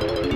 Okay.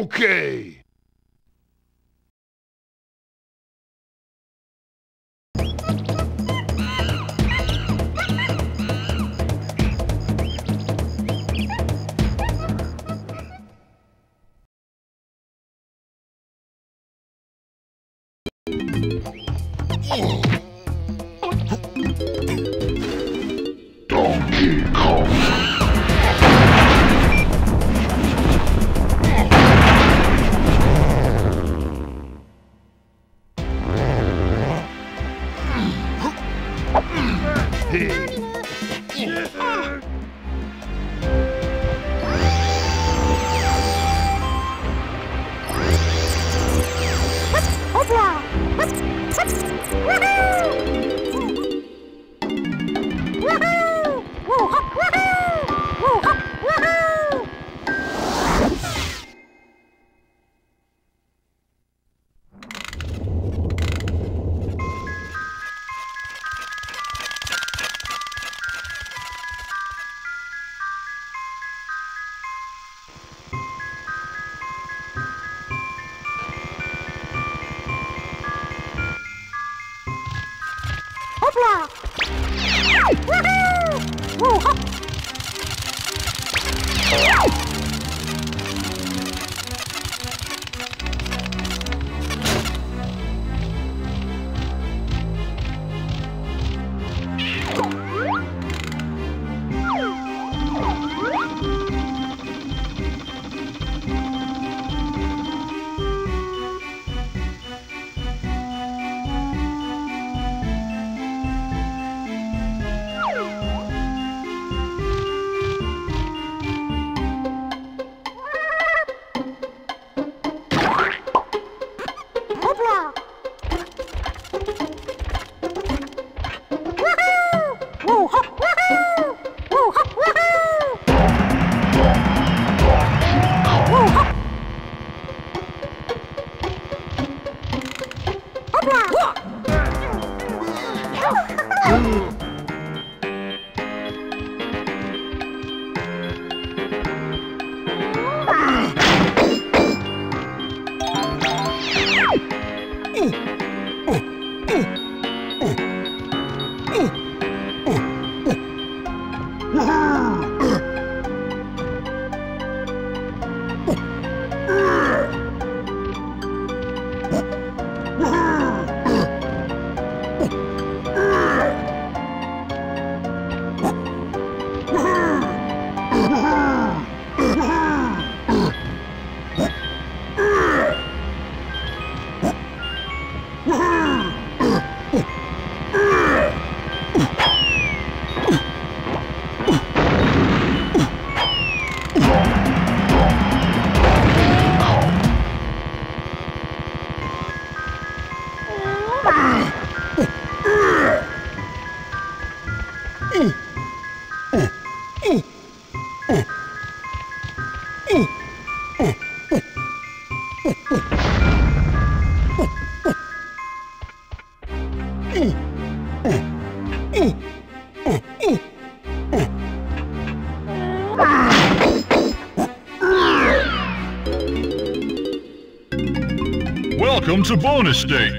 Okay. Donkey Kong. Welcome to bonus stage.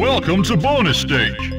Welcome to bonus stage.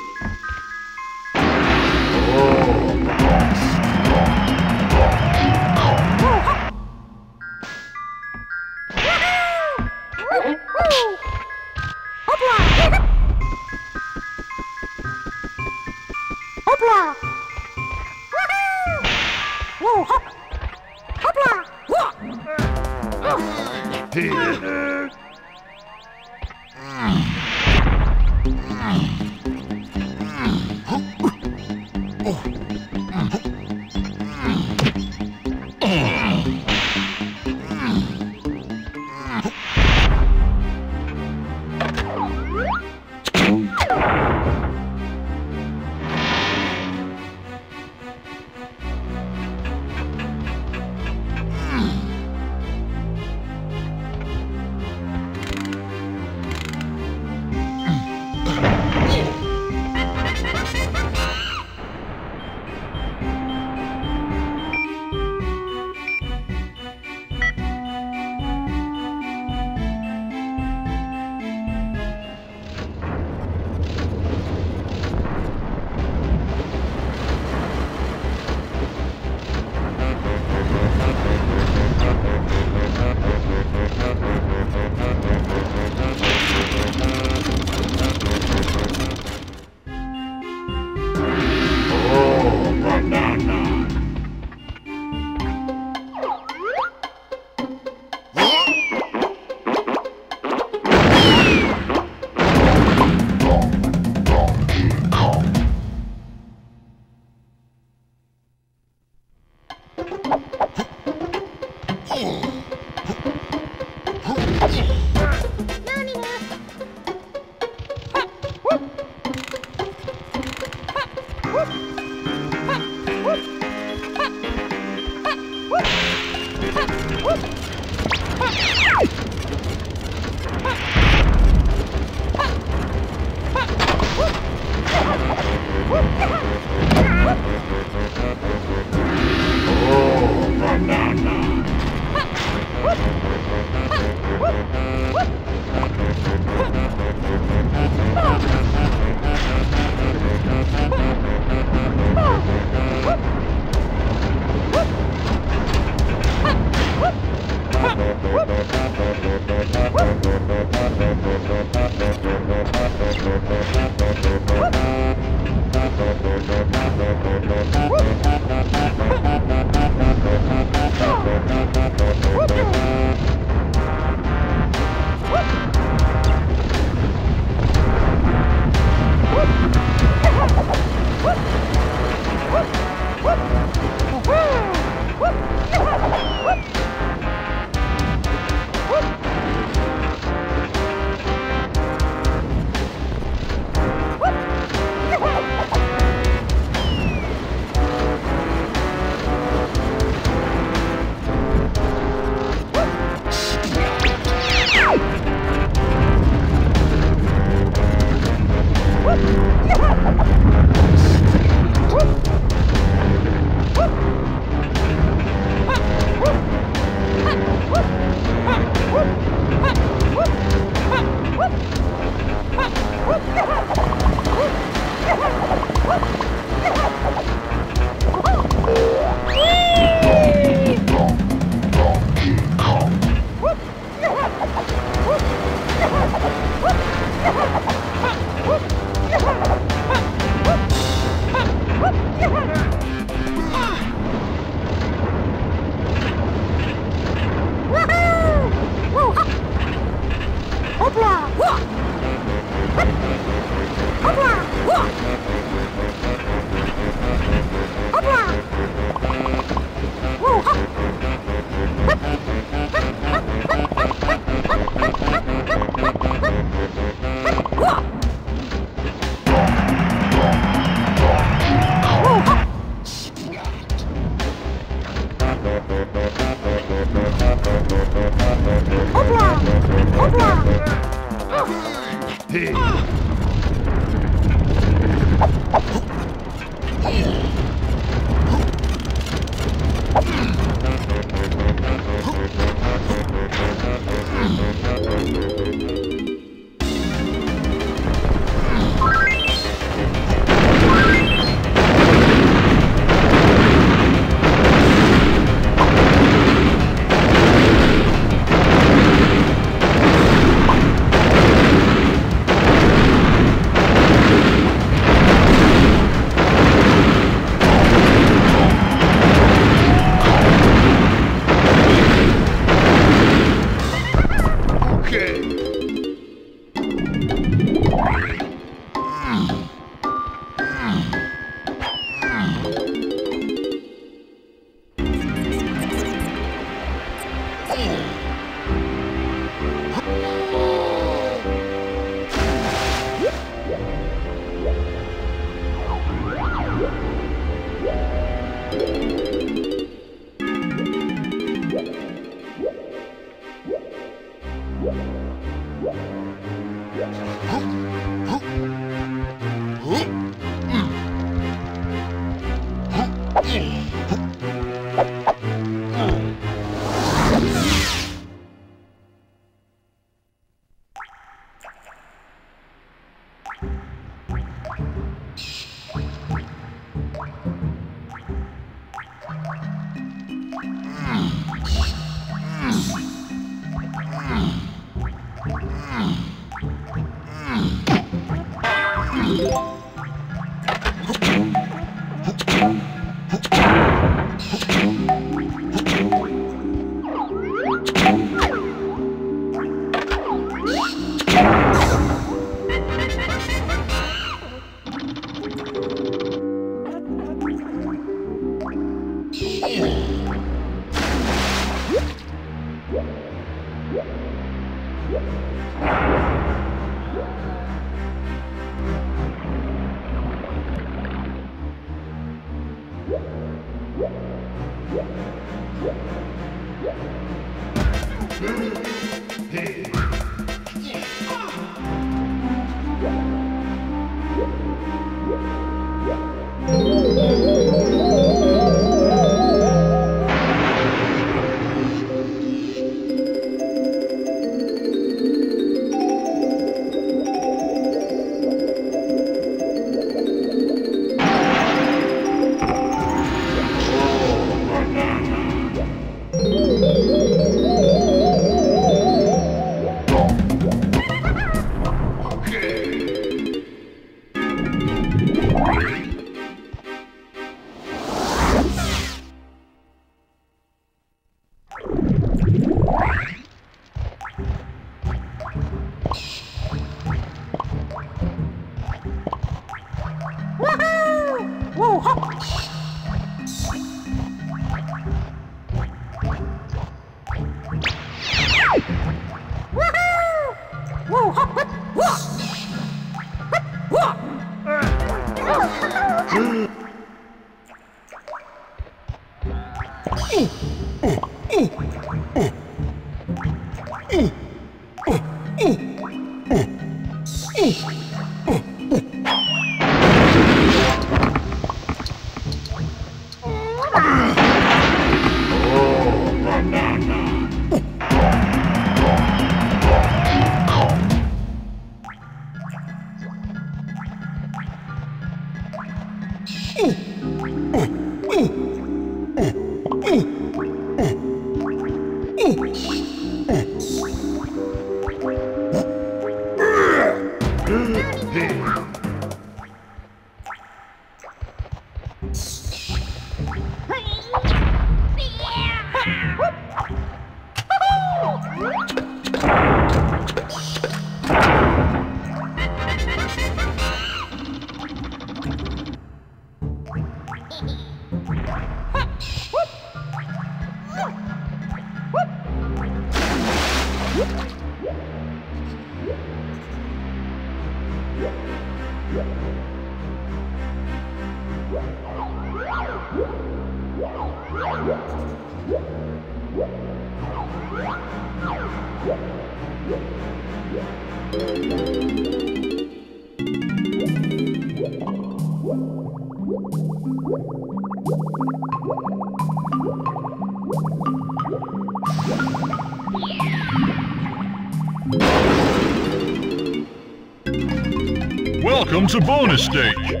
Welcome to bonus stage!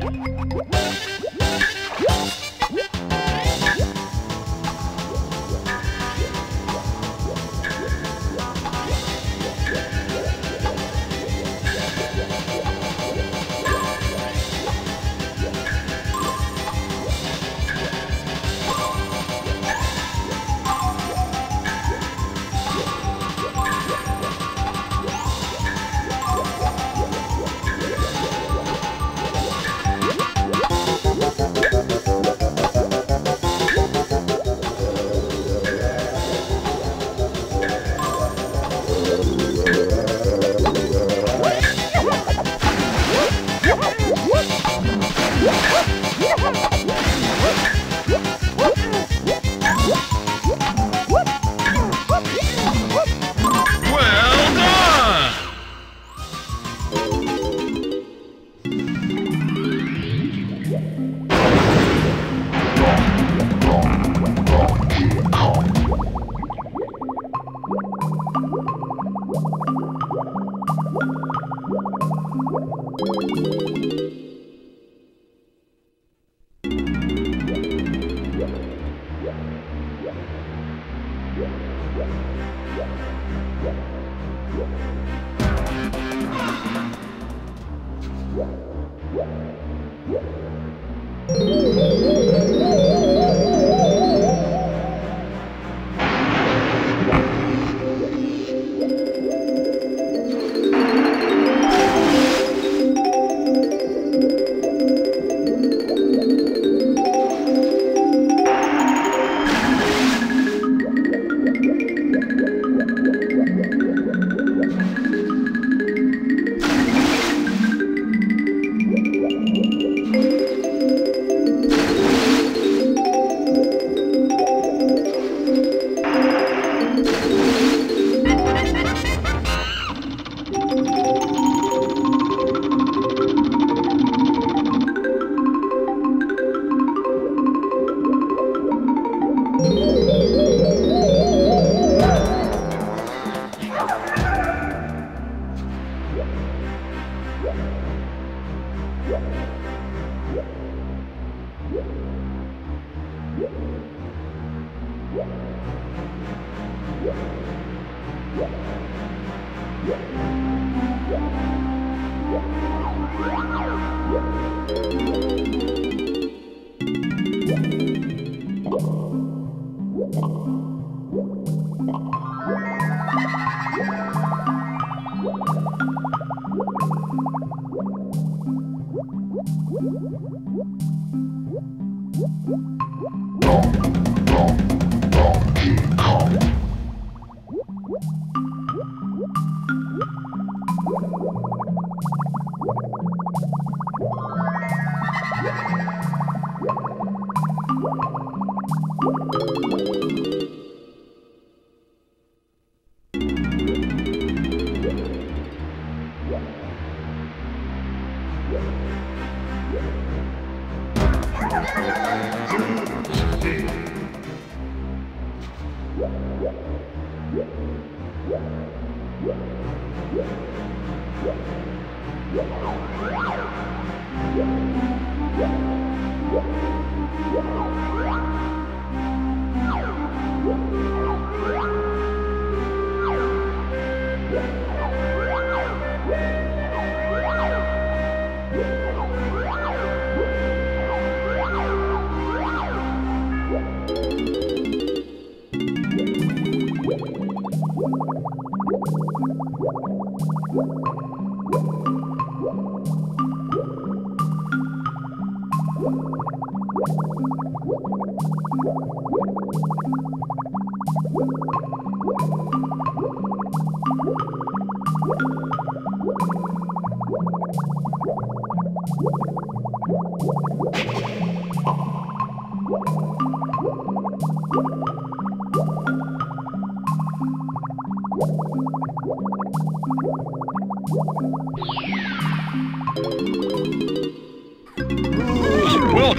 What?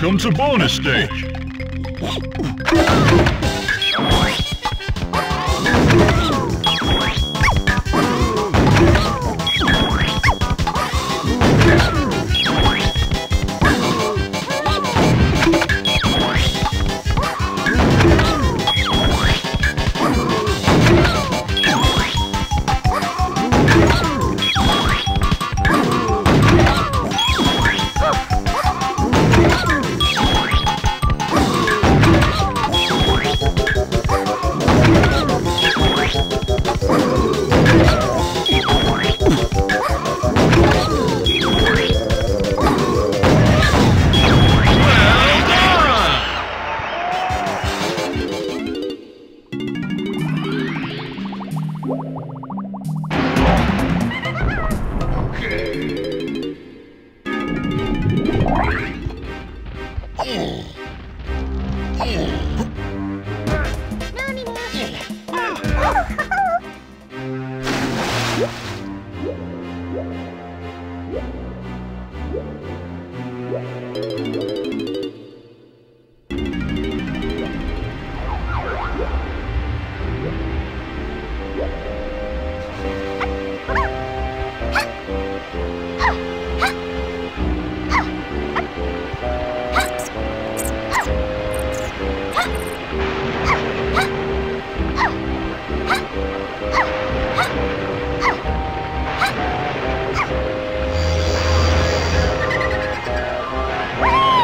Welcome to bonus stage!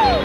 Woo!